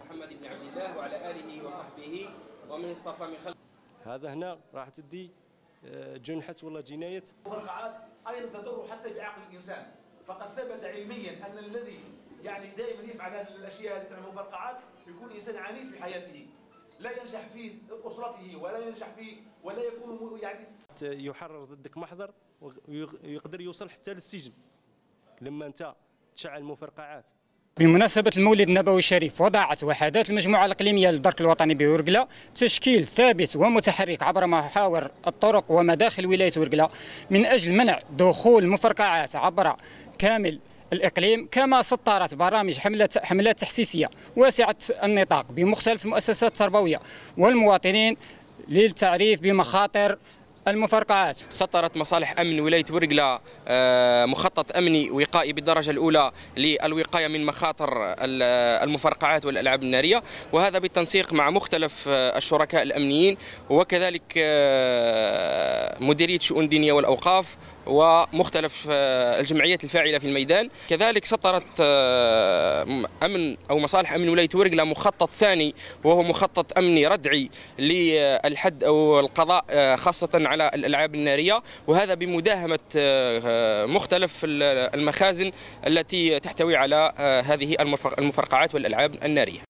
محمد بن عبد الله وعلى آله وصحبه ومن اصطفى من خلق. هذا هنا راح تدي جنحة ولا جناية. القرقعات أيضا تضر حتى بعقل الإنسان، فقد ثبت علميا أن الذي يعني دائما يفعل هذه الأشياء التي تعمل القرقعات يكون إنسان عنيف في حياته، لا ينجح في أسرته ولا ينجح في ولا يكون يعني يحرر ضدك محضر ويقدر يوصل حتى للسجن لما أنت تشعل مفرقعات. بمناسبة المولد النبوي الشريف وضعت وحدات المجموعة الإقليمية للدرك الوطني بأورقلا تشكيل ثابت ومتحرك عبر محاور الطرق ومداخل ولاية أورقلا من أجل منع دخول المفرقعات عبر كامل الإقليم، كما سطرت برامج حملات تحسيسية واسعة النطاق بمختلف المؤسسات التربوية والمواطنين للتعريف بمخاطر المفرقعات. سطرت مصالح أمن ولاية ورقلة مخطط أمني وقائي بالدرجة الأولى للوقاية من مخاطر المفرقعات والألعاب النارية، وهذا بالتنسيق مع مختلف الشركاء الأمنيين وكذلك مديرية شؤون الدينية والأوقاف ومختلف الجمعيات الفاعلة في الميدان. كذلك سطرت أمن أو مصالح أمن ولاية ورقلة مخطط ثاني، وهو مخطط أمني ردعي للحد أو القضاء خاصة على الألعاب النارية، وهذا بمداهمة مختلف المخازن التي تحتوي على هذه المفرقعات والألعاب النارية.